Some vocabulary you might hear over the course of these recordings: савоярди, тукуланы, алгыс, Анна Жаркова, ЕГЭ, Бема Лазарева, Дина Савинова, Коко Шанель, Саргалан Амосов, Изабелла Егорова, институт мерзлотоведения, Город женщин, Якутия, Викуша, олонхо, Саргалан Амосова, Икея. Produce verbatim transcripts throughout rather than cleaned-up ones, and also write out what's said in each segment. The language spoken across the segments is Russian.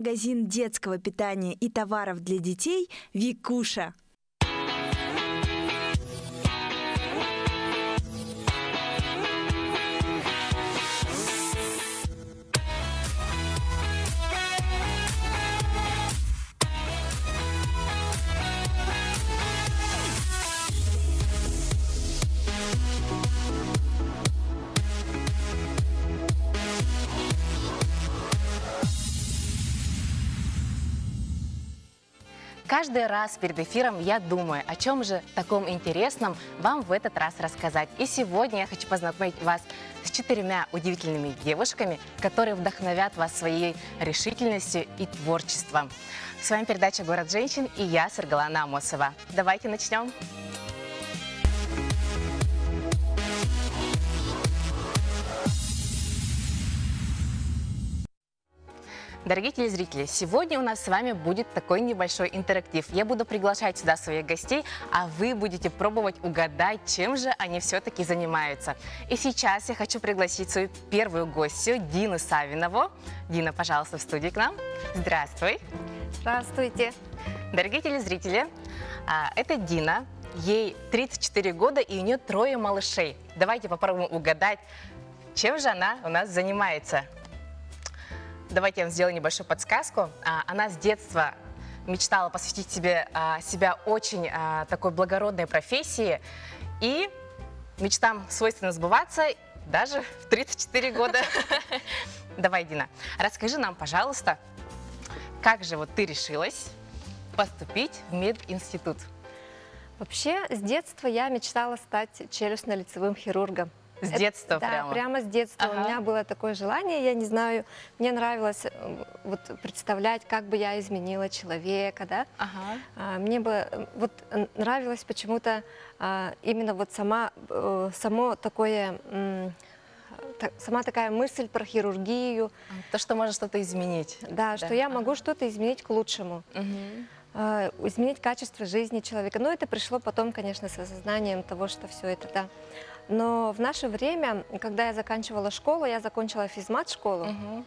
Магазин детского питания и товаров для детей «Викуша». Каждый раз перед эфиром я думаю, о чем же таком интересном вам в этот раз рассказать. И сегодня я хочу познакомить вас с четырьмя удивительными девушками, которые вдохновят вас своей решительностью и творчеством. С вами передача «Город женщин» и я, Саргалан Амосова. Давайте начнем. Дорогие телезрители, сегодня у нас с вами будет такой небольшой интерактив. Я буду приглашать сюда своих гостей, а вы будете пробовать угадать, чем же они все-таки занимаются. И сейчас я хочу пригласить свою первую гостью, Дину Савинову. Дина, пожалуйста, в студию к нам. Здравствуй. Здравствуйте. Дорогие телезрители, это Дина. Ей тридцать четыре года и у нее трое малышей. Давайте попробуем угадать, чем же она у нас занимается. Давайте я вам сделаю небольшую подсказку. Она с детства мечтала посвятить себе, себя очень такой благородной профессии. И мечтам свойственно сбываться даже в тридцать четыре года. Давай, Дина, расскажи нам, пожалуйста, как же вот ты решилась поступить в мединститут? Вообще, с детства я мечтала стать челюстно-лицевым хирургом. С детства это, прямо? Да, прямо с детства. Ага. У меня было такое желание, я не знаю, мне нравилось вот, представлять, как бы я изменила человека, да. Ага. А, мне бы вот, нравилось почему-то а, именно вот сама, само такое, м, та, сама такая мысль про хирургию. То, что можно что-то изменить. Да, да, что я могу что-то изменить к лучшему. Угу. Изменить качество жизни человека. Но это пришло потом, конечно, с осознанием того, что все это, да. Но в наше время, когда я заканчивала школу, я закончила физмат-школу, угу.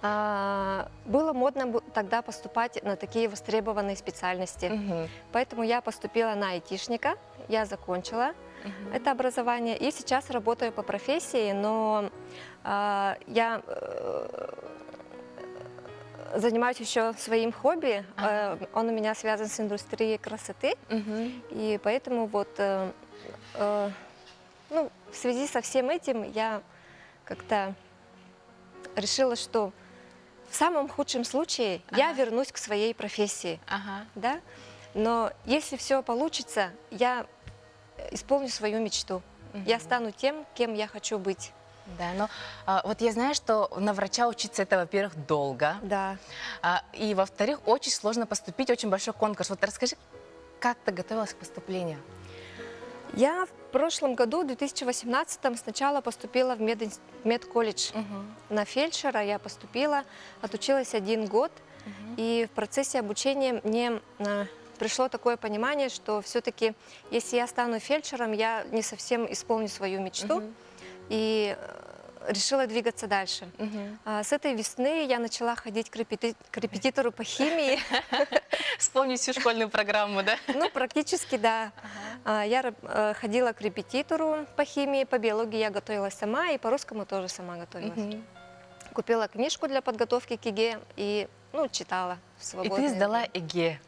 было модно тогда поступать на такие востребованные специальности. Угу. Поэтому я поступила на айтишника, я закончила угу. это образование. И сейчас работаю по профессии, но я... занимаюсь еще своим хобби, ага. он у меня связан с индустрией красоты, угу. и поэтому вот, э, э, ну, в связи со всем этим я как-то решила, что в самом худшем случае ага. я вернусь к своей профессии, ага. да? Но если все получится, я исполню свою мечту, угу. я стану тем, кем я хочу быть. Да, но а, вот я знаю, что на врача учиться это, во-первых, долго. Да. А, и, во-вторых, очень сложно поступить, очень большой конкурс. Вот расскажи, как ты готовилась к поступлению? Я в прошлом году, в две тысячи восемнадцатом, сначала поступила в мединст... медколледж. Угу. На фельдшера я поступила, отучилась один год. Угу. И в процессе обучения мне... пришло такое понимание, что все-таки, если я стану фельдшером, я не совсем исполню свою мечту. Угу. И решила двигаться дальше. Uh-huh. а, с этой весны я начала ходить к, репети к репетитору по химии. Вспомнить всю школьную программу, да? Ну, практически, да. Uh-huh. а, я а, ходила к репетитору по химии, по биологии я готовилась сама, и по-русскому тоже сама готовилась. Uh-huh. Купила книжку для подготовки к ЕГЭ и, ну, читала в свободное. И ты сдала ЕГЭ?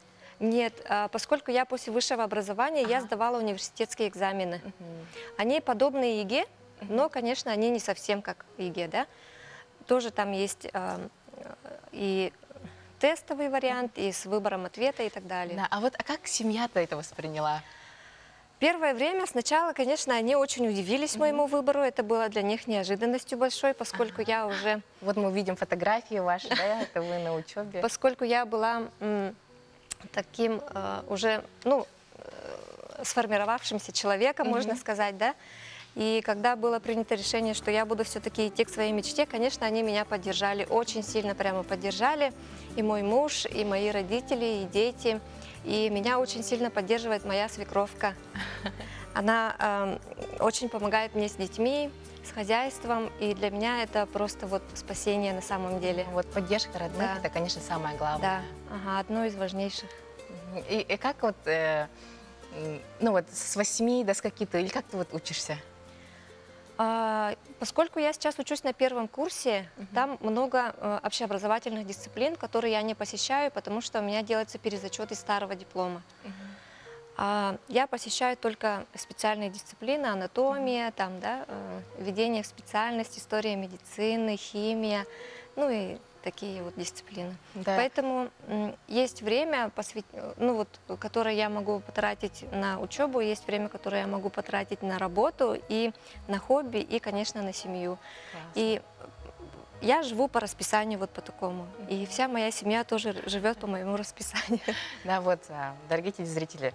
Нет, поскольку я после высшего образования, uh-huh. я сдавала университетские экзамены. Uh-huh. Они подобные ЕГЭ. Но, конечно, они не совсем как ЕГЭ, да? Тоже там есть э, и тестовый вариант, и с выбором ответа и так далее. Да, а вот а как семья-то это восприняла? Первое время сначала, конечно, они очень удивились моему выбору. Это было для них неожиданностью большой, поскольку ага. я уже... Вот мы видим фотографии ваши, да? Это вы на учебе. Поскольку я была таким уже, ну, сформировавшимся человеком, можно сказать, да? И когда было принято решение, что я буду все-таки идти к своей мечте, конечно, они меня поддержали, очень сильно прямо поддержали. И мой муж, и мои родители, и дети. И меня очень сильно поддерживает моя свекровка. Она э, очень помогает мне с детьми, с хозяйством, и для меня это просто вот спасение на самом деле. Вот поддержка родных, да. Это, конечно, самое главное. Да, ага, одно из важнейших. И, и как вот, э, ну вот с восьми до скольки ты, или как ты вот учишься? А, поскольку я сейчас учусь на первом курсе, угу. Там много э, общеобразовательных дисциплин, которые я не посещаю, потому что у меня делается перезачет из старого диплома. Угу. А, я посещаю только специальные дисциплины, анатомия, угу. Там, да, э, введение в специальность, история медицины, химия, ну и такие вот дисциплины. Да. Поэтому есть время, посвят... ну, вот, которое я могу потратить на учебу, есть время, которое я могу потратить на работу, и на хобби, и, конечно, на семью. Класс. И я живу по расписанию вот по такому, mm-hmm. И вся моя семья тоже живет по моему расписанию. Да, вот, дорогие телезрители,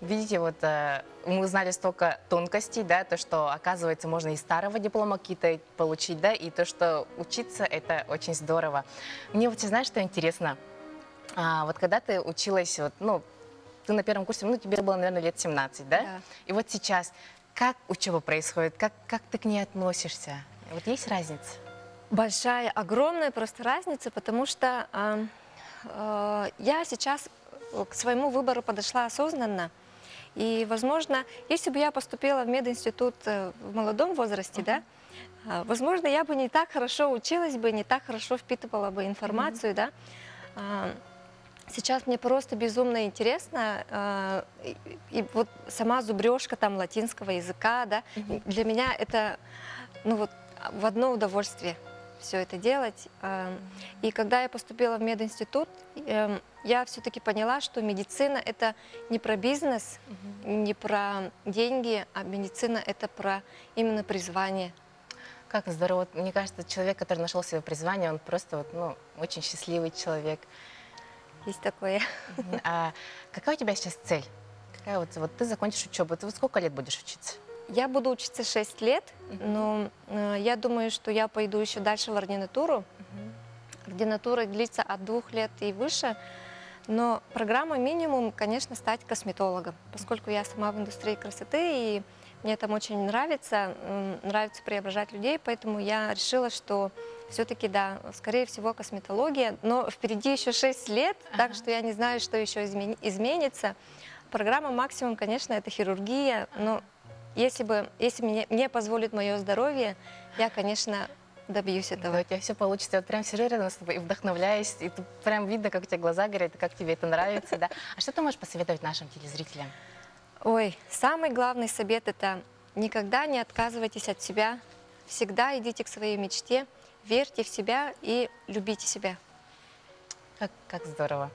видите, вот мы узнали столько тонкостей, да, то, что, оказывается, можно и старого диплома какие-то получить, да, и то, что учиться, это очень здорово. Мне вот, знаешь, что интересно, а, вот когда ты училась, вот, ну, ты на первом курсе, ну, тебе было, наверное, лет семнадцать, да? Да. И вот сейчас, как учеба происходит, как, как ты к ней относишься? Вот есть разница? Большая, огромная просто разница, потому что э, э, я сейчас к своему выбору подошла осознанно. И, возможно, если бы я поступила в мединститут в молодом возрасте, uh-huh. Да, возможно, я бы не так хорошо училась бы, не так хорошо впитывала бы информацию, uh-huh. Да. Сейчас мне просто безумно интересно. И, и вот сама зубрежка там латинского языка, да, uh-huh. Для меня это, ну вот, в одно удовольствие все это делать. И когда я поступила в мединститут, я все-таки поняла, что медицина – это не про бизнес, угу. Не про деньги, а медицина – это про именно призвание. Как здорово. Мне кажется, человек, который нашел свое призвание, он просто вот, ну, очень счастливый человек. Есть такое. А какая у тебя сейчас цель? Какая вот, вот ты закончишь учебу, ты вот сколько лет будешь учиться? Я буду учиться шесть лет, но э, я думаю, что я пойду еще дальше в ординатуру. Ординатура длится от двух лет и выше, но программа минимум, конечно, стать косметологом, поскольку я сама в индустрии красоты, и мне там очень нравится, э, нравится преображать людей, поэтому я решила, что все-таки, да, скорее всего, косметология, но впереди еще шесть лет, ага. Так что я не знаю, что еще измени- изменится. Программа максимум, конечно, это хирургия, но... Если бы, если мне, мне позволит мое здоровье, я, конечно, добьюсь этого. Да, у тебя все получится. Я вот прям сижу рядом с тобой и вдохновляюсь, и тут прям видно, как у тебя глаза горят, как тебе это нравится, да. А что ты можешь посоветовать нашим телезрителям? Ой, самый главный совет – это никогда не отказывайтесь от себя, всегда идите к своей мечте, верьте в себя и любите себя. Как, как здорово.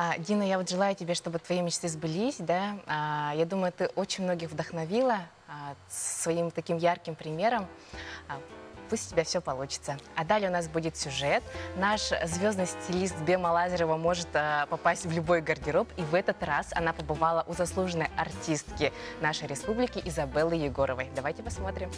А, Дина, я вот желаю тебе, чтобы твои мечты сбылись, да. А, я думаю, ты очень многих вдохновила а, своим таким ярким примером. А, пусть у тебя все получится. А далее у нас будет сюжет. Наш звездный стилист Бема Лазарева может а, попасть в любой гардероб. И в этот раз она побывала у заслуженной артистки нашей республики Изабеллы Егоровой. Давайте посмотрим.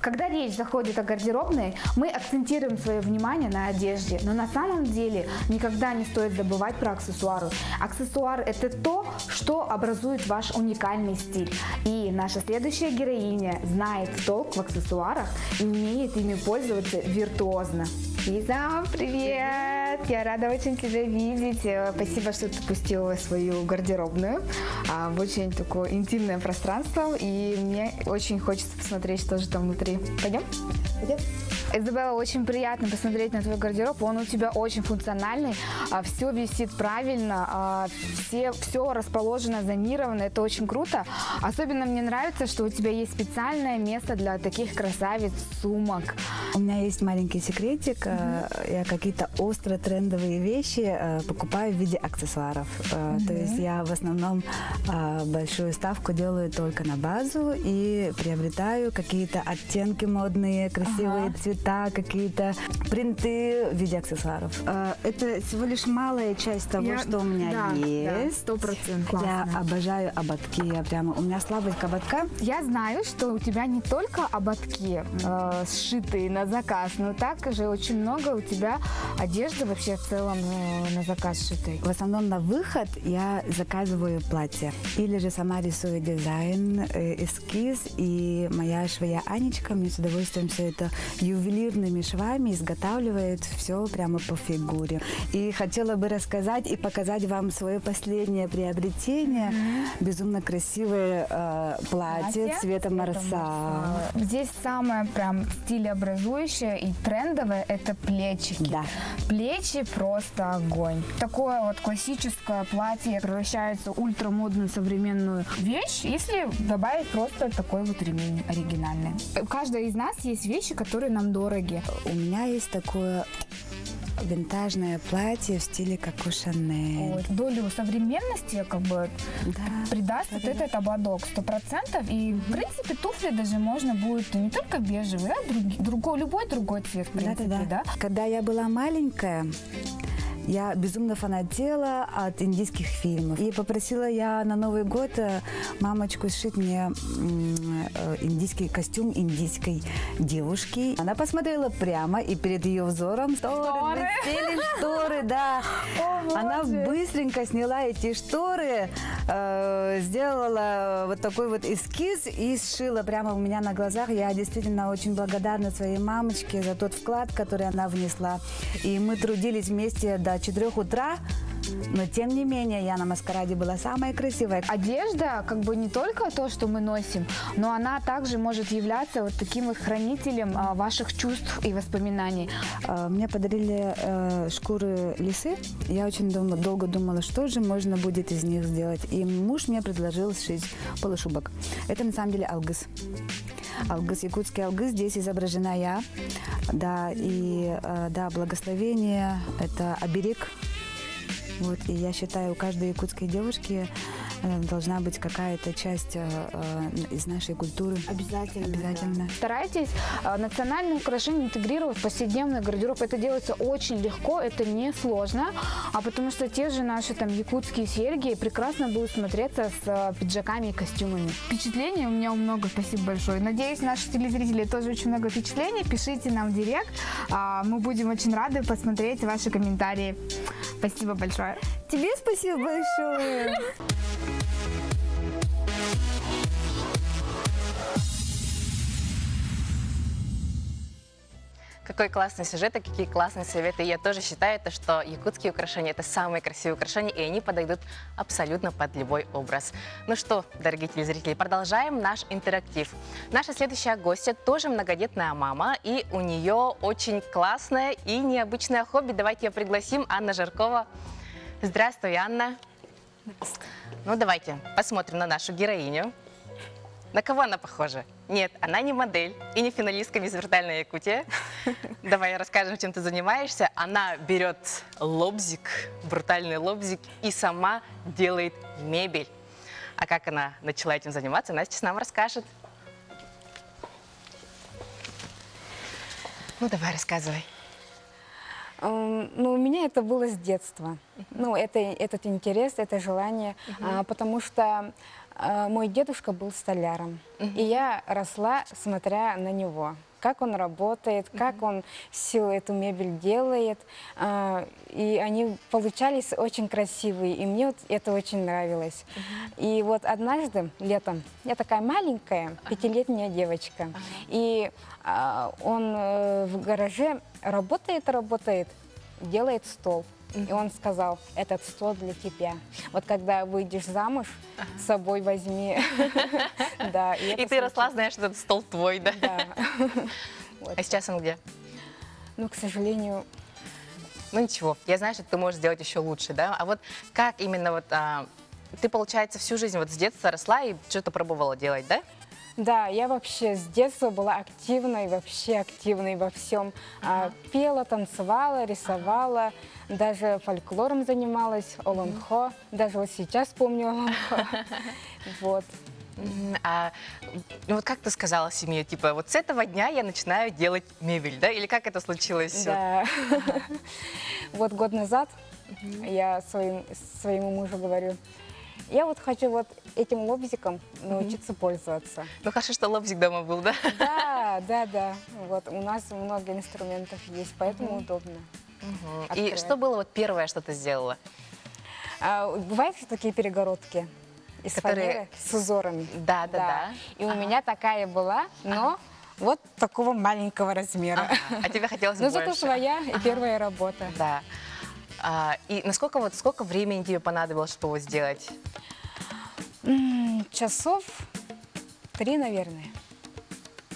Когда речь заходит о гардеробной, мы акцентируем свое внимание на одежде, но на самом деле никогда не стоит забывать про аксессуары. Аксессуары – это то, что образует ваш уникальный стиль. И наша следующая героиня знает толк в аксессуарах и умеет ими пользоваться виртуозно. Иза, привет! Я рада очень тебя видеть. Спасибо, что ты пустила свою гардеробную в очень такое интимное пространство. И мне очень хочется посмотреть, что же там внутри. Пойдем? Пойдем. Изабелла, очень приятно посмотреть на твой гардероб. Он у тебя очень функциональный. Все висит правильно. Все, все расположено, зонировано. Это очень круто. Особенно мне нравится, что у тебя есть специальное место для таких красавиц сумок. У меня есть маленький секретик. Mm-hmm. Я какие-то остро трендовые вещи покупаю в виде аксессуаров. Mm-hmm. То есть я в основном большую ставку делаю только на базу и приобретаю какие-то оттенки модные, красивые uh-huh. цвета, какие-то принты в виде аксессуаров. Это всего лишь малая часть того, я... что у меня да, есть. Да, сто процентов. Я обожаю ободки. Я прямо... У меня слабость к ободкам. Я знаю, что у тебя не только ободки э, сшитые на заказ, но также очень много у тебя одежды вообще в целом э, на заказ сшитой. В основном на выход я заказываю платье. Или же сама рисую дизайн, э, эскиз. И моя швея Анечка мне с удовольствием все это ювелирными швами изготавливает все прямо по фигуре. И хотела бы рассказать и показать вам свое последнее приобретение. Mm-hmm. Безумно красивое э, платье, платье цвета морса. Здесь самое прям стилеобразующее и трендовое – это плечики. Да. Плечи просто огонь. Такое вот классическое платье превращается в ультрамодную современную вещь, если добавить просто такой вот ремень оригинальный. У каждой из нас есть вещи, которые нам дороги. У меня есть такое... винтажное платье в стиле Коко Шанель. Долю современности как бы да, придаст вот этот ободок сто процентов. И в принципе туфли даже можно будет не только бежевый, а друг, другой, любой другой цвет. В принципе, да, да, да. Да? Когда я была маленькая, я безумно фанатела от индийских фильмов. И попросила я на Новый год мамочку сшить мне индийский костюм индийской девушки. Она посмотрела прямо, и перед ее взором шторы, блестели шторы, да. Она быстренько сняла эти шторы, сделала вот такой вот эскиз и сшила прямо у меня на глазах. Я действительно очень благодарна своей мамочке за тот вклад, который она внесла. И мы трудились вместе до четырёх утра, но тем не менее я на маскараде была самая красивая. Одежда как бы не только то, что мы носим, но она также может являться вот таким вот хранителем а, ваших чувств и воспоминаний. Мне подарили э, шкуры лисы. Я очень дум- долго думала, что же можно будет из них сделать. И муж мне предложил сшить полушубок. Это на самом деле алгыс. Алгыс, якутский алгыс, здесь изображена я, да, и да, благословение, это оберег, вот, и я считаю, у каждой якутской девушки должна быть какая-то часть э, из нашей культуры. Обязательно. Обязательно. Да. Старайтесь э, национальные украшения интегрировать в повседневный гардероб. Это делается очень легко, это не сложно, а потому что те же наши там якутские серьги прекрасно будут смотреться с э, пиджаками и костюмами. Впечатлений у меня много, спасибо большое. Надеюсь, наши телезрители тоже очень много впечатлений. Пишите нам в директ, э, мы будем очень рады посмотреть ваши комментарии. Спасибо большое. Тебе спасибо большое. Какой классный сюжет и какие классные советы. И я тоже считаю, что якутские украшения – это самые красивые украшения, и они подойдут абсолютно под любой образ. Ну что, дорогие телезрители, продолжаем наш интерактив. Наша следующая гостья тоже многодетная мама, и у нее очень классное и необычное хобби. Давайте ее пригласим. Анна Жаркова. Здравствуй, Анна. Ну, давайте посмотрим на нашу героиню. На кого она похожа? Нет, она не модель и не финалистка мисс Виртуальная Якутия. Давай расскажем, чем ты занимаешься. Она берет лобзик, брутальный лобзик, и сама делает мебель. А как она начала этим заниматься, она сейчас нам расскажет. Ну, давай, рассказывай. Ну, у меня это было с детства. Ну, это, этот интерес, это желание, uh-huh. а, потому что а, мой дедушка был столяром, uh-huh. и я росла, смотря на него, как он работает, uh-huh. как он всю эту мебель делает, а, и они получались очень красивые, и мне вот это очень нравилось. Uh-huh. И вот однажды, летом, я такая маленькая, пятилетняя девочка, uh-huh. и а, он э, в гараже работает, работает, делает стол. И он сказал, этот стол для тебя. Вот когда выйдешь замуж, с собой возьми. И ты росла, знаешь, этот стол твой, да? А сейчас он где? Ну, к сожалению... Ну, ничего. Я знаю, что ты можешь сделать еще лучше, да? А вот как именно вот... Ты, получается, всю жизнь вот с детства росла и что-то пробовала делать, да? Да, я вообще с детства была активной, вообще активной во всем. Ага. Пела, танцевала, рисовала, ага. даже фольклором занималась, олонхо. Ага. Даже вот сейчас помню олонхо. Вот. А ну, вот как ты сказала семье, типа, вот с этого дня я начинаю делать мебель, да? Или как это случилось? Да. Вот год назад я своему мужу говорю, я вот хочу вот этим лобзиком научиться пользоваться. Ну, хорошо, что лобзик дома был, да? Да, да, да. Вот у нас много инструментов есть, поэтому удобно. И что было вот первое, что ты сделала? Бывают такие перегородки. Из которые... фанеры с узорами. Да, да, да. да. И ага. у меня такая была, но ага. вот такого маленького размера. Ага. А тебе хотелось больше? Ну, зато своя ага. и первая работа. Да. А, и насколько вот, сколько времени тебе понадобилось, чтобы вот сделать? Часов три, наверное.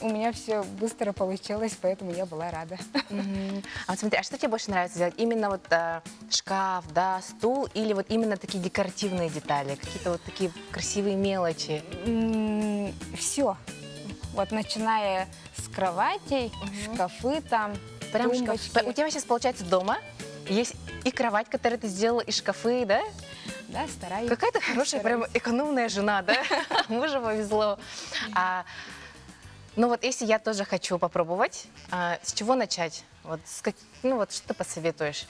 У меня все быстро получилось, поэтому я была рада. Mm-hmm. А вот смотри, а что тебе больше нравится делать? Именно вот э, шкаф, да, стул или вот именно такие декоративные детали, какие-то вот такие красивые мелочи? Mm-hmm. Все. Вот начиная с кроватей, mm-hmm. шкафы там, прям тумбочки. Шкаф. У тебя сейчас получается дома есть и кровать, которую ты сделала, и шкафы, да? Да, стараюсь. Какая-то хорошая, стараюсь. Прям экономная жена, да? Мужа повезло. Ну вот если я тоже хочу попробовать, а, с чего начать? Вот, с как... Ну вот что ты посоветуешь?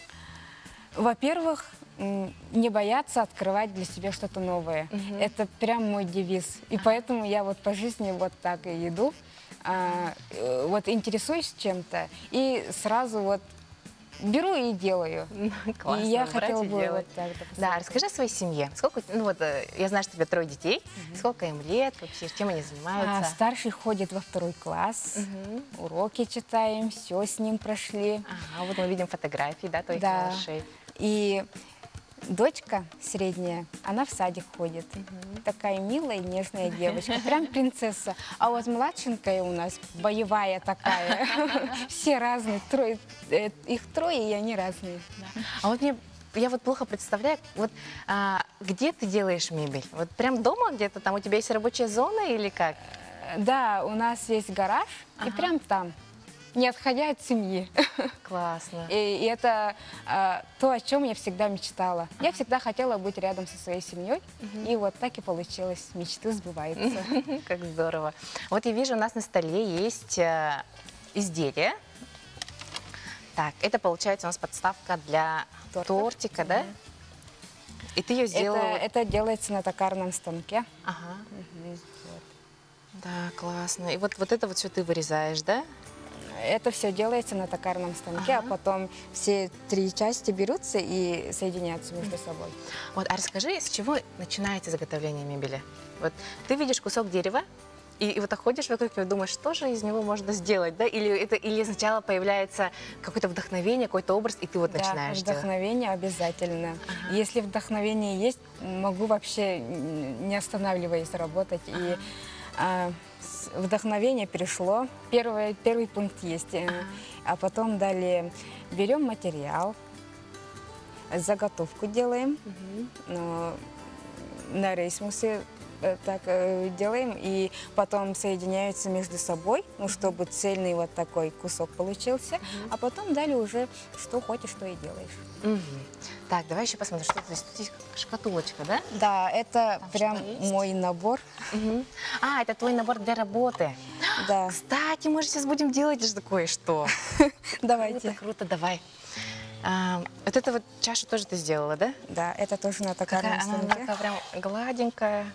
Во-первых, не бояться открывать для себя что-то новое. Угу. Это прям мой девиз. И поэтому я вот по жизни вот так и иду. А, вот интересуюсь чем-то и сразу вот беру и делаю. Классно, и я хотела бы вот так, да, расскажи о своей семье. Сколько, ну вот, я знаю, что у тебя трое детей. Угу. Сколько им лет, вообще, чем они занимаются? А, старший ходит во второй класс, угу. уроки читаем, все с ним прошли. Ага, вот мы видим фотографии, да, твоих да. малышей. И дочка средняя, она в садик ходит. Угу. Такая милая, нежная девочка, прям принцесса. А вот младшенькая у нас, боевая такая. Все разные, трое, их трое, и они разные. А вот мне, я вот плохо представляю, вот а, где ты делаешь мебель? Вот прям дома где-то там? У тебя есть рабочая зона или как? Да, у нас есть гараж, ага. и прям там. Не отходя от семьи. Классно. И, и это а, то, о чем я всегда мечтала. Я ага. всегда хотела быть рядом со своей семьей. Угу. И вот так и получилось. Мечты сбываются. Как здорово. Вот я вижу, у нас на столе есть э, изделия. Так, это получается у нас подставка для тортик. тортика, да? Угу. И ты ее сделала... Это, это делается на токарном станке. Ага. Угу. Вот. Да, классно. И вот, вот это вот все ты вырезаешь, да? Это все делается на токарном станке, ага. а потом все три части берутся и соединяются между собой. Вот, а расскажи, с чего начинается изготовление мебели? Вот ты видишь кусок дерева, и, и вот так ходишь вокруг и думаешь, что же из него можно сделать, да? Или, это, или сначала появляется какое-то вдохновение, какой-то образ, и ты вот да, начинаешь вдохновение делать. Обязательно. Ага. Если вдохновение есть, могу вообще, не останавливаясь, работать. Ага. И, а, вдохновение перешло. Первый, первый пункт есть. Ага. А потом далее берем материал, заготовку делаем, угу. на рейсмусе так делаем, и потом соединяются между собой, ну, чтобы цельный вот такой кусок получился. Угу. А потом далее уже что хочешь, что и делаешь. Угу. Так, давай еще посмотрим, что здесь. Тут есть шкатулочка, да? Да, это там прям мой набор. Угу. А, это твой набор для работы. Да. Кстати, мы же сейчас будем делать же кое-что. Давайте. Круто, круто, давай. А, вот эту вот чашу тоже ты сделала, да? Да, это тоже на токарном станке. Она такая прям гладенькая.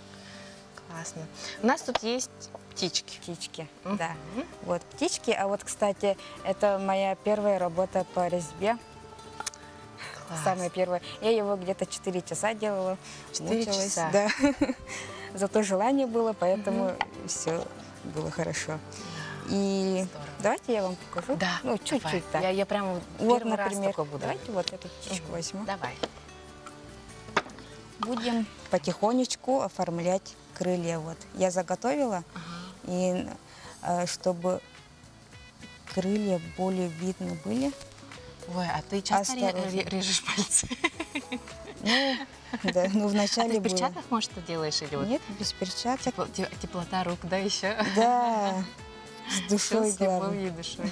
Классно. У нас тут есть птички. Птички, угу. да. Вот птички. А вот, кстати, это моя первая работа по резьбе. Класс. Самое первое. Я его где-то четыре часа делала. четыре часа. Да. Зато желание было, поэтому mm-hmm. все было хорошо. И здорово. Давайте я вам покажу. Да. Ну, чуть-чуть так. Я, я прям вот, например, буду. Давайте вот эту птичку mm-hmm. возьму. Давай. Будем потихонечку оформлять крылья. Вот. Я заготовила, uh-huh. и чтобы крылья более видны были. Ой, а ты часто режешь пальцы? Ну, Да, ну вначале было. А ты в перчатках, может, ты делаешь? Или вот... Нет, без перчаток. Тепло, теплота рук, да, еще? Да, с душой, с любовью и душой.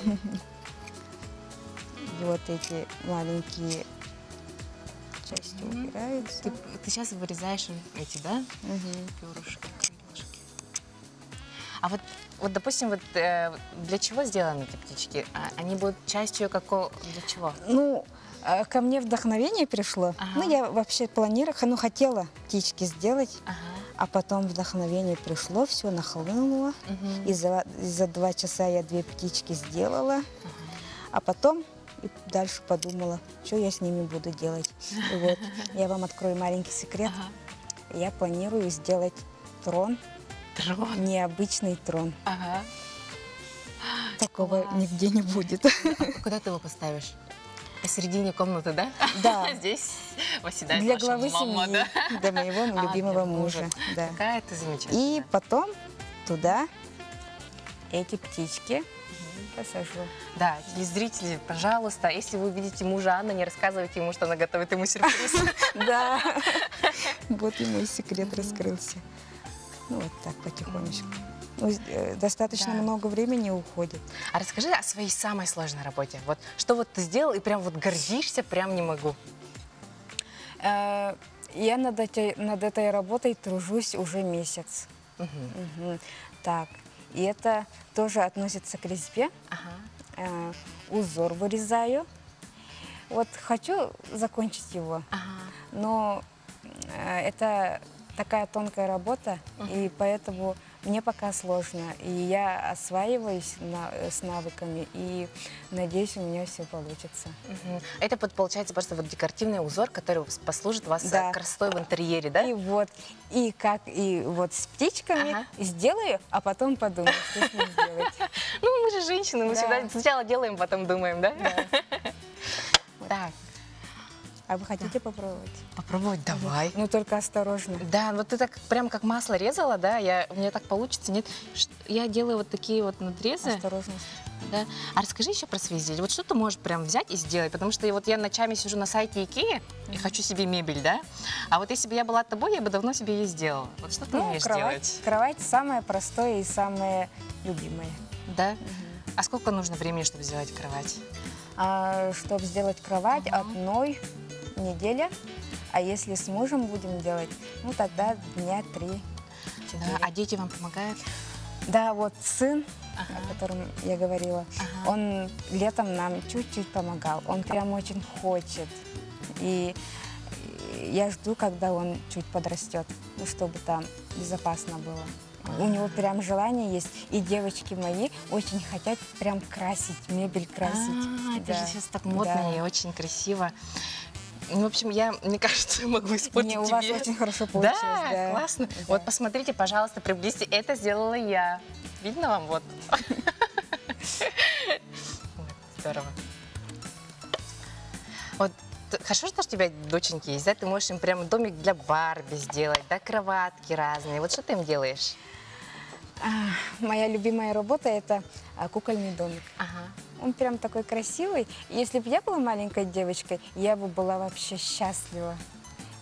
И вот эти маленькие части mm-hmm. убираются. Ты, ты сейчас вырезаешь эти, да? Mm-hmm. Перышки, крылышки. А вот, вот допустим, вот, э, для чего сделаны эти птички? А, они будут частью какого... Для чего? Ну, ко мне вдохновение пришло. Ага. Ну, я вообще планировала, ну, хотела птички сделать, ага. а потом вдохновение пришло, все нахлынуло. Угу. И за, за два часа я две птички сделала. Ага. А потом и дальше подумала, что я с ними буду делать. И вот, я вам открою маленький секрет. Ага. Я планирую сделать трон. Трон? Необычный трон. Ага. Такого класс. Нигде не будет. А куда ты его поставишь? Посередине комнаты, да? Да. Здесь восседает для ваша главы мама, семьи, да? Для моего любимого а, мужа. мужа. Да. Какая ты замечательная. И потом туда эти птички. Посажу. Да, и зрители, пожалуйста, если вы видите мужа Анны, не рассказывайте ему, что она готовит ему сюрприз. Да, вот и мой секрет раскрылся. Ну, вот так потихонечку. Достаточно много времени уходит. А расскажи о своей самой сложной работе. Вот что вот ты сделал и прям вот гордишься, прям не могу. Я над этой работой тружусь уже месяц. Так. И это тоже относится к резьбе. Ага. Узор вырезаю. Вот хочу закончить его, ага. но это такая тонкая работа, ага. и поэтому мне пока сложно. И я осваиваюсь на, с навыками, и надеюсь, у меня все получится. Угу. Это вот, получается просто вот декоративный узор, который послужит вас да. красотой в интерьере, да? И вот, и как, и вот с птичками ага. сделаю, а потом подумаю, что с ним сделать. Ну, мы же женщины, мы всегда сначала делаем, потом думаем, да? Да. А вы хотите да. попробовать? Попробовать, давай. Ну, только осторожно. Да, вот ты так прям как масло резала, да? Я, у меня так получится, нет? Я делаю вот такие вот надрезы. Осторожно. Да. А расскажи еще про свои изделия. Вот что ты можешь прям взять и сделать? Потому что вот я ночами сижу на сайте Икеи и хочу себе мебель, да? А вот если бы я была тобой, я бы давно себе ее сделала. Вот что ты ну, умеешь кровать, делать? Кровать самое простое и самое любимое. Да? Угу. А сколько нужно времени, чтобы сделать кровать? А, чтобы сделать кровать угу. одной... неделя, а если с мужем будем делать, ну тогда дня три. Да, а дети вам помогают? Да, вот сын, ага. о котором я говорила, ага. он летом нам чуть-чуть помогал, он прям очень хочет. И я жду, когда он чуть подрастет, ну, чтобы там безопасно было. У него прям желание есть, и девочки мои очень хотят прям красить, мебель красить. А, это же сейчас так модно и очень красиво. Ну, в общем, я, мне кажется, могу испортить тебе. У вас очень хорошо получилось. Да, да. классно. Да. Вот посмотрите, пожалуйста, приблизьте. Это сделала я. Видно вам? Вот. Здорово. Вот. Хорошо, что у тебя доченьки есть, да? Ты можешь им прямо домик для Барби сделать, да, кроватки разные. Вот что ты им делаешь? Моя любимая работа – это кукольный домик. Ага. Он прям такой красивый. Если бы я была маленькой девочкой, я бы была вообще счастлива.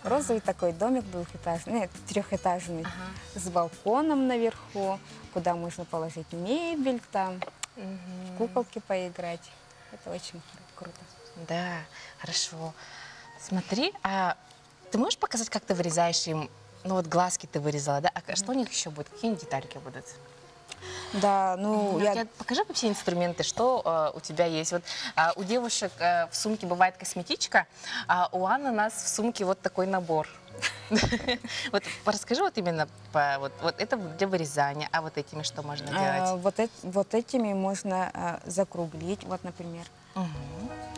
Розовый такой домик двухэтажный, нет, трехэтажный, ага. с балконом наверху, куда можно положить мебель, там, угу. куколки поиграть. Это очень круто. Да, хорошо. Смотри, а ты можешь показать, как ты вырезаешь им? Ну вот глазки ты вырезала, да? А mm-hmm. что у них еще будет? Какие детальки будут? Да, ну, я... Я... Покажи вообще инструменты, что э, у тебя есть. Вот э, у девушек э, в сумке бывает косметичка, а у Анны у нас в сумке вот такой набор. Вот расскажи вот именно, вот это для вырезания, а вот этими что можно делать? Вот этими можно закруглить, вот, например.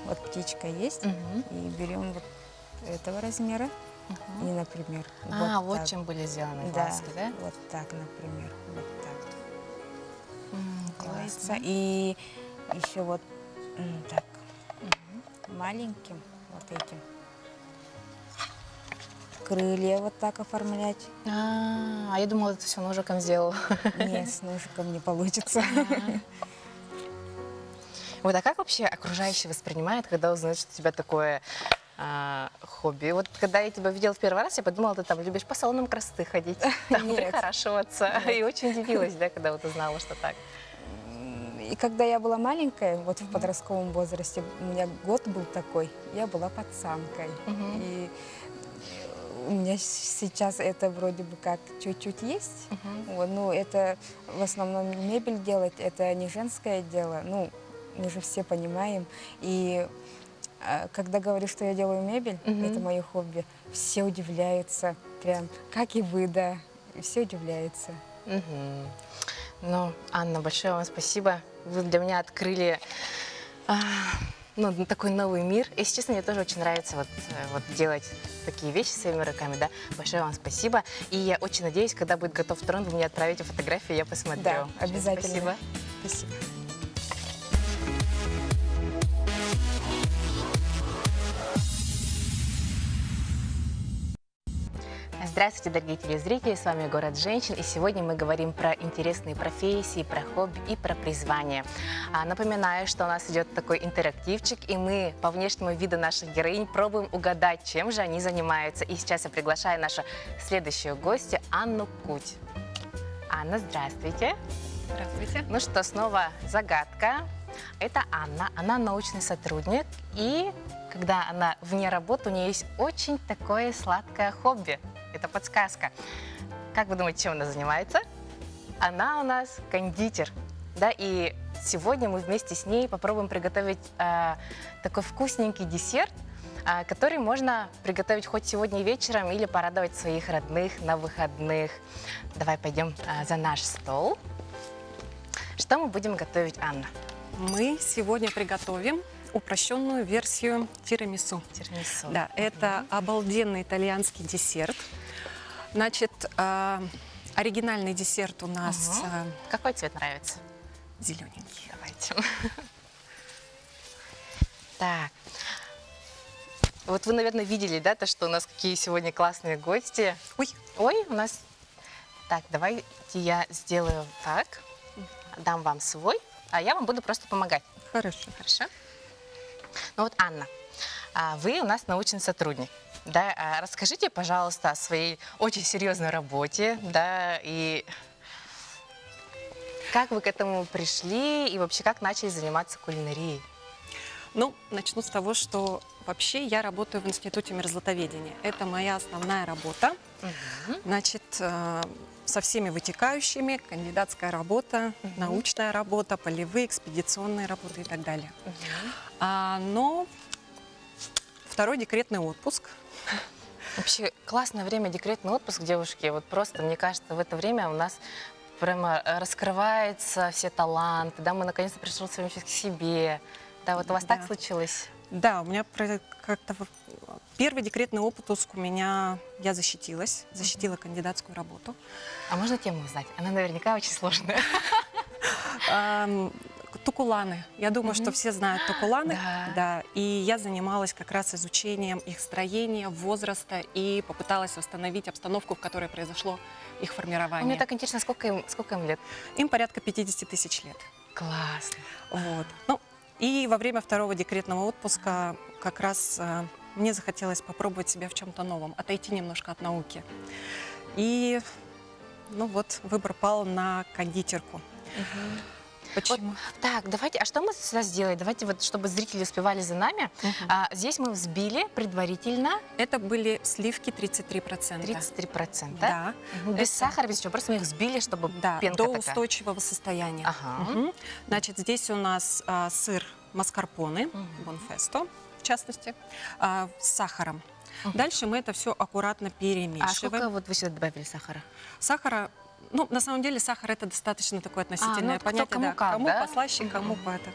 Вот птичка есть, и берем вот этого размера. И, например, а, вот чем были сделаны глазки, да? Вот так, например, вот так. Классно. И еще вот так, маленьким вот этим. Крылья вот так оформлять. А, а я думала, это все ножиком сделала. Нет, с ножиком не получится. Вот, а как вообще окружающие воспринимают, когда узнают, что у тебя такое а, хобби. Вот когда я тебя видела в первый раз, я подумала, ты там любишь по салонам красоты ходить, там прихорашиваться. И очень удивилась, да, когда вот узнала, что так. И когда я была маленькая, вот в подростковом возрасте, у меня год был такой, я была пацанкой. И у меня сейчас это вроде бы как чуть-чуть есть. Вот, ну, это в основном мебель делать, это не женское дело. Ну, мы же все понимаем. И а, когда говорю, что я делаю мебель, mm-hmm. это мое хобби, все удивляются. Прям, как и вы, да. И все удивляются. Mm-hmm. Ну, Анна, большое вам спасибо. Вы для меня открыли а, ну, такой новый мир. И, если честно, мне тоже очень нравится вот, вот делать такие вещи своими руками, да. Большое вам спасибо. И я очень надеюсь, когда будет готов трон, вы мне отправите фотографии, я посмотрю. Да, обязательно. Спасибо. Спасибо. Здравствуйте, дорогие телезрители, с вами «Город женщин», и сегодня мы говорим про интересные профессии, про хобби и про призвание. Напоминаю, что у нас идет такой интерактивчик, и мы по внешнему виду наших героинь пробуем угадать, чем же они занимаются. И сейчас я приглашаю нашу следующую гостью Анну Куть. Анна, здравствуйте. Здравствуйте. Ну что, снова загадка. Это Анна, она научный сотрудник, и когда она вне работы, у нее есть очень такое сладкое хобби. Это подсказка. Как вы думаете, чем она занимается? Она у нас кондитер. Да, и сегодня мы вместе с ней попробуем приготовить э, такой вкусненький десерт, э, который можно приготовить хоть сегодня вечером или порадовать своих родных на выходных. Давай пойдем э, за наш стол. Что мы будем готовить, Анна? Мы сегодня приготовим упрощенную версию тирамису. Тирамису. Да, это угу. обалденный итальянский десерт. Значит, э, оригинальный десерт у нас... Угу. Э, Какой цвет нравится? Зелененький. Давайте. Так. Вот вы, наверное, видели, да, то, что у нас какие сегодня классные гости. Ой, ой, у нас... Так, давайте я сделаю так. Дам вам свой, а я вам буду просто помогать. Хорошо. Хорошо. Ну вот, Анна, вы у нас научный сотрудник. Да, расскажите, пожалуйста, о своей очень серьезной работе, да, и как вы к этому пришли, и вообще как начали заниматься кулинарией? Ну, начну с того, что вообще я работаю в институте мерзлотоведения. Это моя основная работа. Угу. Значит, со всеми вытекающими, кандидатская работа, угу. научная работа, полевые, экспедиционные работы и так далее. Угу. А, но... Второй декретный отпуск. Вообще классное время декретный отпуск, девушки. Вот просто, мне кажется, в это время у нас прямо раскрываются все таланты. Да, мы наконец-то пришли к себе. Да, вот у вас да. так случилось? Да, у меня как-то первый декретный отпуск у меня, я защитилась, защитила mm-hmm. кандидатскую работу. А можно тему узнать? Она наверняка очень сложная. Тукуланы. Я думаю, mm-hmm. что все знают тукуланы. Да. да. И я занималась как раз изучением их строения, возраста и попыталась восстановить обстановку, в которой произошло их формирование. Мне так интересно, сколько им, сколько им лет? Им порядка пятидесяти тысяч лет. Классно. Вот. Ну, и во время второго декретного отпуска как раз э, мне захотелось попробовать себя в чем-то новом, отойти немножко от науки. И ну вот выбор пал на кондитерку. Mm-hmm. Почему? Вот, так, давайте, а что мы сюда сделаем? Давайте, вот, чтобы зрители успевали за нами. Uh-huh. а, здесь мы взбили предварительно. Это были сливки тридцать три процента. тридцать три процента? Да. Угу. Без Это... сахара, без чего, просто мы их взбили, чтобы да, пенка до такая. Устойчивого состояния. Ага. Угу. Значит, здесь у нас а, сыр маскарпоне, угу. бонфесто, в частности, а, с сахаром. Угу. Дальше мы это все аккуратно перемешиваем. А сколько вот вы сюда добавили сахара? Сахара... Ну, на самом деле, сахар – это достаточно такое относительное а, ну, понятие. Кому, да. как, кому да? послаще, mm-hmm. кому это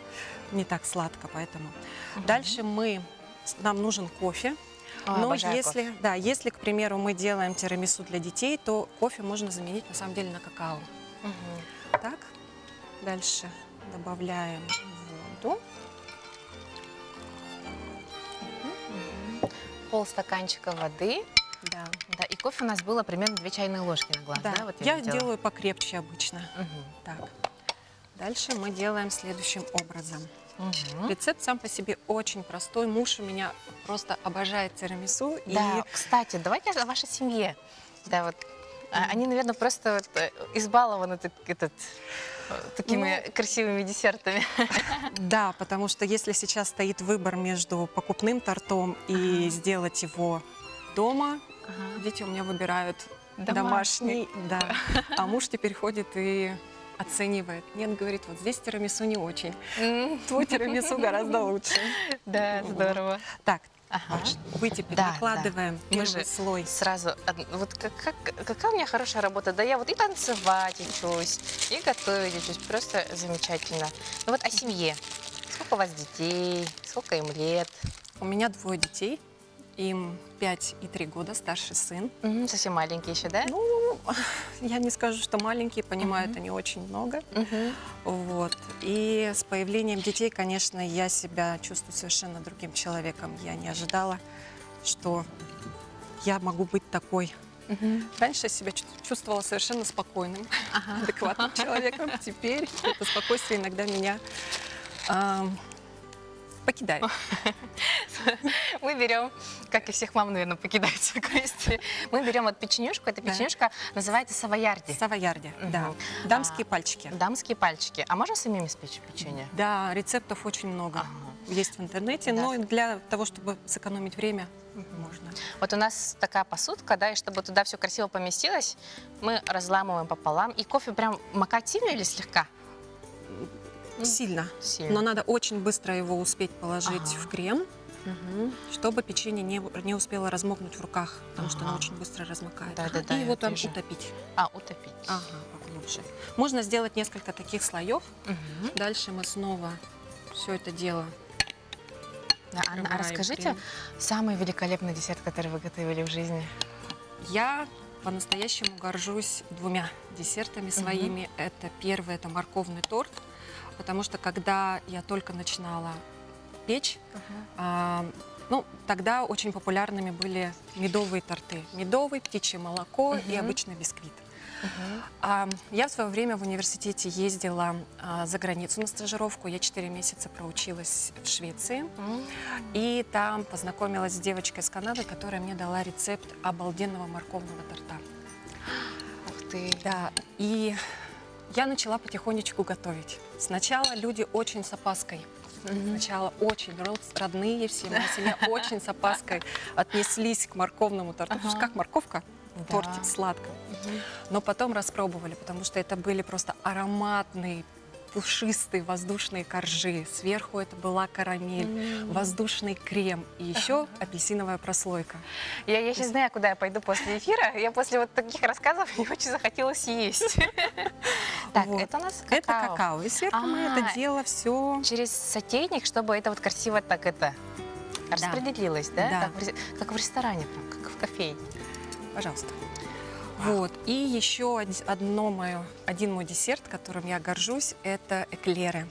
не так сладко, поэтому. Mm-hmm. Дальше мы, нам нужен кофе. Oh, но если, кофе. Да, если, к примеру, мы делаем тирамису для детей, то кофе можно заменить, на самом деле, на какао. Mm-hmm. Так, дальше добавляем воду. Mm-hmm. Пол стаканчика воды. Да. да. И кофе у нас было примерно две чайные ложки на глаз. Да. Да? Вот я я делаю покрепче обычно. Угу. Так. Дальше мы делаем следующим образом. Угу. Рецепт сам по себе очень простой. Муж у меня просто обожает тирамису. Да, и... кстати, давайте о вашей семье. Да, вот. Они, наверное, просто вот избалованы этот, этот, такими ну, красивыми десертами. Да, потому что если сейчас стоит выбор между покупным тортом и ага. сделать его дома, ага. дети у меня выбирают домашний. домашний да. А муж теперь ходит и оценивает. Нет, говорит, вот здесь тирамису не очень. Твой тирамису гораздо лучше. Да, здорово. Так. Ага. Вытепить, да, накладываем да. первый мы же слой. Сразу, вот как, как, какая у меня хорошая работа, да я вот и танцевать учусь, и готовить учусь, просто замечательно. Ну вот о семье. Сколько у вас детей, сколько им лет? У меня двое детей, им пять и три года, старший сын. Угу, совсем маленькие еще, да? Ну, я не скажу, что маленькие, понимают угу. они очень много. Угу. Вот. И с появлением детей, конечно, я себя чувствую совершенно другим человеком. Я не ожидала, что я могу быть такой. Угу. Раньше я себя чувствовала совершенно спокойным, ага. адекватным человеком. Теперь это спокойствие иногда меня... Э покидает. Мы берем, как и всех мам, наверное, покидает спокойствие. Мы берем вот печенюшку. Эта печенюшка да. называется савоярди. Савоярди, угу. да. Дамские а, пальчики. Дамские пальчики. А можно самим испечь печенье? Да, рецептов очень много. Ага. Есть в интернете, да. но для того, чтобы сэкономить время, угу. можно. Вот у нас такая посудка, да, и чтобы туда все красиво поместилось, мы разламываем пополам. И кофе прям макать сильно или слегка? Сильно. Сильно, но надо очень быстро его успеть положить ага. в крем, угу. чтобы печенье не, не успело размокнуть в руках, потому ага. что оно очень быстро размокает. Да, да, и да, его там вижу. Утопить. А, утопить. Ага, поглубже. Можно сделать несколько таких слоев. Угу. Дальше мы снова все это дело. Да, Анна, а расскажите крем. Самый великолепный десерт, который вы готовили в жизни. Я по-настоящему горжусь двумя десертами угу. своими. Это первый, это морковный торт. Потому что когда я только начинала печь, uh-huh. э, ну, тогда очень популярными были медовые торты. Медовый, птичье молоко uh-huh. и обычный бисквит. Uh-huh. э, я в свое время в университете ездила э, за границу на стажировку. Я четыре месяца проучилась в Швеции. Uh-huh. И там познакомилась с девочкой из Канады, которая мне дала рецепт обалденного морковного торта. Ух ты! Да, и... Я начала потихонечку готовить. Сначала люди очень с опаской. Mm-hmm. Сначала очень родные все, моя семья очень с опаской отнеслись к морковному торту. Uh-huh. Как морковка в да. торте сладко. Mm-hmm. Но потом распробовали, потому что это были просто ароматные, пушистые воздушные коржи. Сверху это была карамель, mm-hmm. воздушный крем и еще апельсиновая прослойка. Я, я сейчас знаю, куда я пойду после эфира. Я после вот таких рассказов мне очень захотелось есть. Так, это у нас какао. Это какао. И сверху мы это дело все... Через сотейник, чтобы это вот красиво так это распределилось, да? Как в ресторане, как в кофейне. Пожалуйста. Вот. И еще одно мое, один мой десерт, которым я горжусь, это эклеры.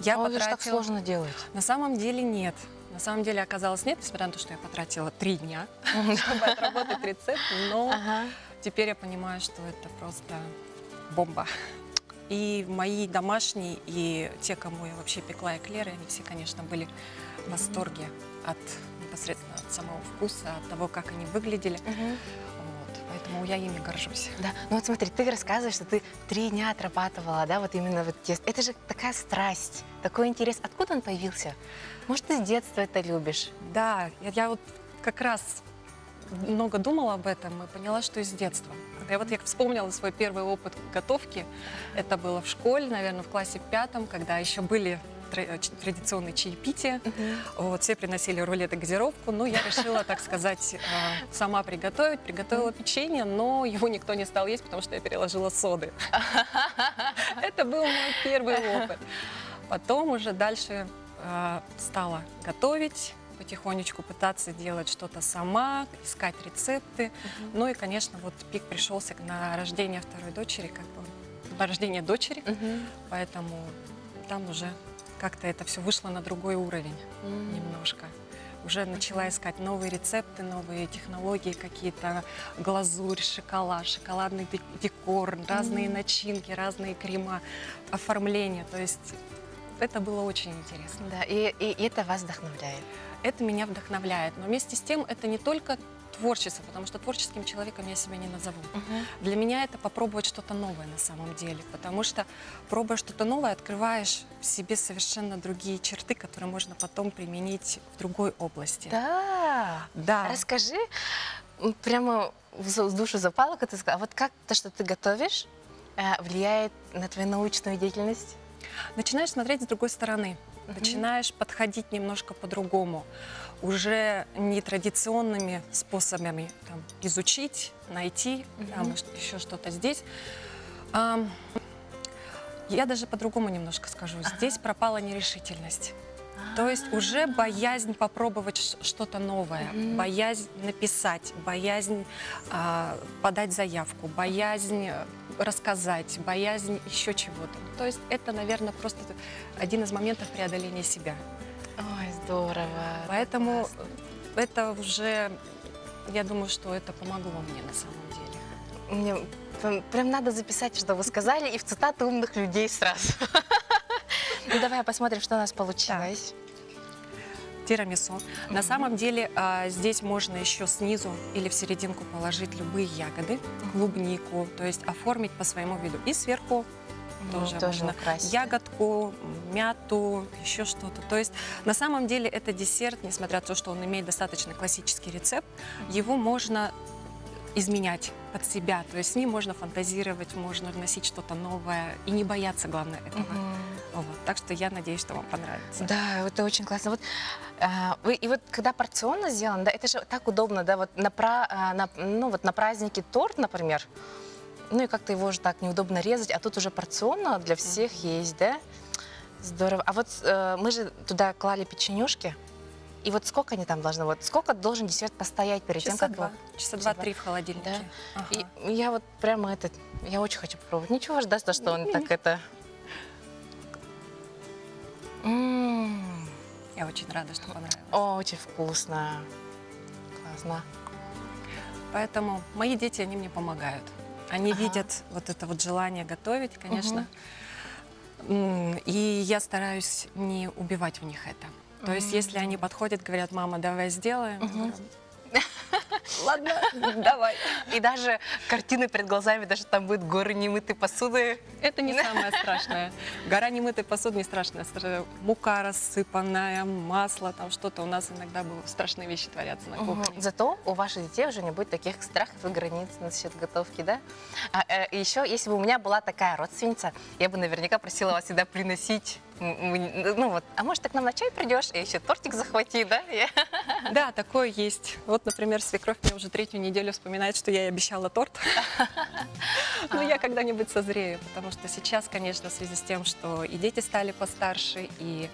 Я а потратила... так сложно делать? На самом деле нет. На самом деле оказалось нет, несмотря на то, что я потратила три дня, чтобы отработать рецепт, но теперь я понимаю, что это просто бомба. И мои домашние, и те, кому я вообще пекла эклеры, они все, конечно, были в восторге от непосредственно от самого вкуса, от того, как они выглядели. Поэтому я ими горжусь. Да. Ну вот смотри, ты рассказываешь, что ты три дня отрабатывала, да, вот именно вот тесто. Это же такая страсть, такой интерес. Откуда он появился? Может, ты с детства это любишь? Да, я, я вот как раз много думала об этом и поняла, что из детства. Я вот я вспомнила свой первый опыт готовки. Это было в школе, наверное, в классе пятом, когда еще были... традиционное чаепитие. Mm-hmm. Вот, все приносили рулет и газировку, но я решила, так сказать, сама приготовить. Приготовила печенье, но его никто не стал есть, потому что я переложила соды. Это был мой первый опыт. Потом уже дальше стала готовить, потихонечку пытаться делать что-то сама, искать рецепты. Ну и, конечно, вот пик пришелся на рождение второй дочери, как бы, на рождение дочери, поэтому там уже... Как-то это все вышло на другой уровень mm. немножко. Уже начала искать новые рецепты, новые технологии какие-то. Глазурь, шоколад, шоколадный декор, разные mm. начинки, разные крема, оформление. То есть это было очень интересно. Да, и, и это вас вдохновляет. Это меня вдохновляет. Но вместе с тем это не только творчество, потому что творческим человеком я себя не назову. Uh-huh. Для меня это попробовать что-то новое на самом деле, потому что, пробуя что-то новое, открываешь в себе совершенно другие черты, которые можно потом применить в другой области. Да, да. Расскажи, прямо в душу запало, как ты сказала, вот как то, что ты готовишь, влияет на твою научную деятельность? Начинаешь смотреть с другой стороны. Начинаешь подходить немножко по-другому, уже не традиционными способами там, изучить, найти, mm-hmm. там, еще что-то здесь. А, я даже по-другому немножко скажу. Ага. Здесь пропала нерешительность. А-а-а. То есть уже боязнь попробовать что-то новое, mm-hmm. боязнь написать, боязнь а, подать заявку, боязнь... рассказать, боязнь еще чего-то. То есть это, наверное, просто один из моментов преодоления себя. Ой, здорово. Поэтому классно. Это уже, я думаю, что это помогло мне на самом деле. Мне прям, прям надо записать, что вы сказали, и в цитаты умных людей сразу. Ну давай посмотрим, что у нас получилось. Тирамису. На самом деле а, здесь можно еще снизу или в серединку положить любые ягоды, клубнику, то есть оформить по своему виду. И сверху ну, тоже, тоже можно украсить. Ягодку, мяту, еще что-то. То есть на самом деле это десерт, несмотря на то, что он имеет достаточно классический рецепт, его можно изменять под себя. То есть с ним можно фантазировать, можно вносить что-то новое и не бояться, главное, этого. Вот, так что я надеюсь, что вам понравится. Да, это очень классно. Вот, а, вы, и вот когда порционно сделано, да, это же так удобно, да, вот на, пра, а, на, ну, вот на празднике торт, например, ну и как-то его уже так неудобно резать, а тут уже порционно для всех mm-hmm. есть, да? Здорово. А вот а, мы же туда клали печенюшки, и вот сколько они там должны, вот сколько должен десерт постоять перед часа тем, как два. Его... Часа два-три в холодильнике. Да? Ага. И я вот прямо этот, я очень хочу попробовать. Ничего ж, да, что он mm-hmm. так это... Я очень рада, что понравилось. О, очень вкусно. Классно. Поэтому мои дети, они мне помогают. Они ага. видят вот это вот желание готовить, конечно. Угу. И я стараюсь не убивать в них это. То угу. есть, если они подходят, говорят, мама, давай сделаем. Угу. Ладно, давай. И даже картины перед глазами, даже там будет горы немытой посуды. Это не самое страшное. Гора немытой посуды не страшная. Мука рассыпанная, масло, там что-то. У нас иногда страшные вещи творятся на кухне. Зато у ваших детей уже не будет таких страхов и границ насчет готовки, да? А, э, еще, если бы у меня была такая родственница, я бы наверняка просила вас всегда приносить. Ну вот, а может, так нам на чай придешь и еще тортик захвати, да? Да, такое есть. Вот, например, свекровь мне уже третью неделю вспоминает, что я ей обещала торт. Но я когда-нибудь созрею, потому что сейчас, конечно, в связи с тем, что и дети стали постарше, и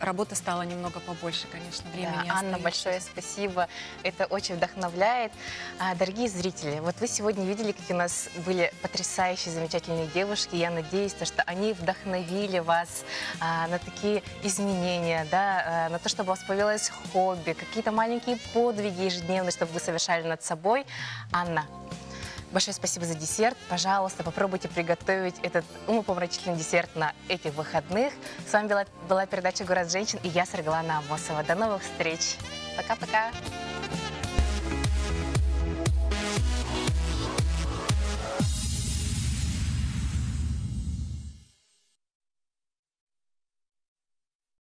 работы стало немного побольше, конечно, времени. Анна, большое спасибо. Это очень вдохновляет. Дорогие зрители, вот вы сегодня видели, какие у нас были потрясающие, замечательные девушки. Я надеюсь, что они вдохновили вас на такие изменения, да, на то, чтобы у вас появилось хобби, какие-то маленькие подвиги ежедневные, чтобы вы совершали над собой. Анна, большое спасибо за десерт. Пожалуйста, попробуйте приготовить этот умопомрачительный десерт на этих выходных. С вами была, была передача «Город женщин» и я, Саргалана Амосова. До новых встреч. Пока-пока.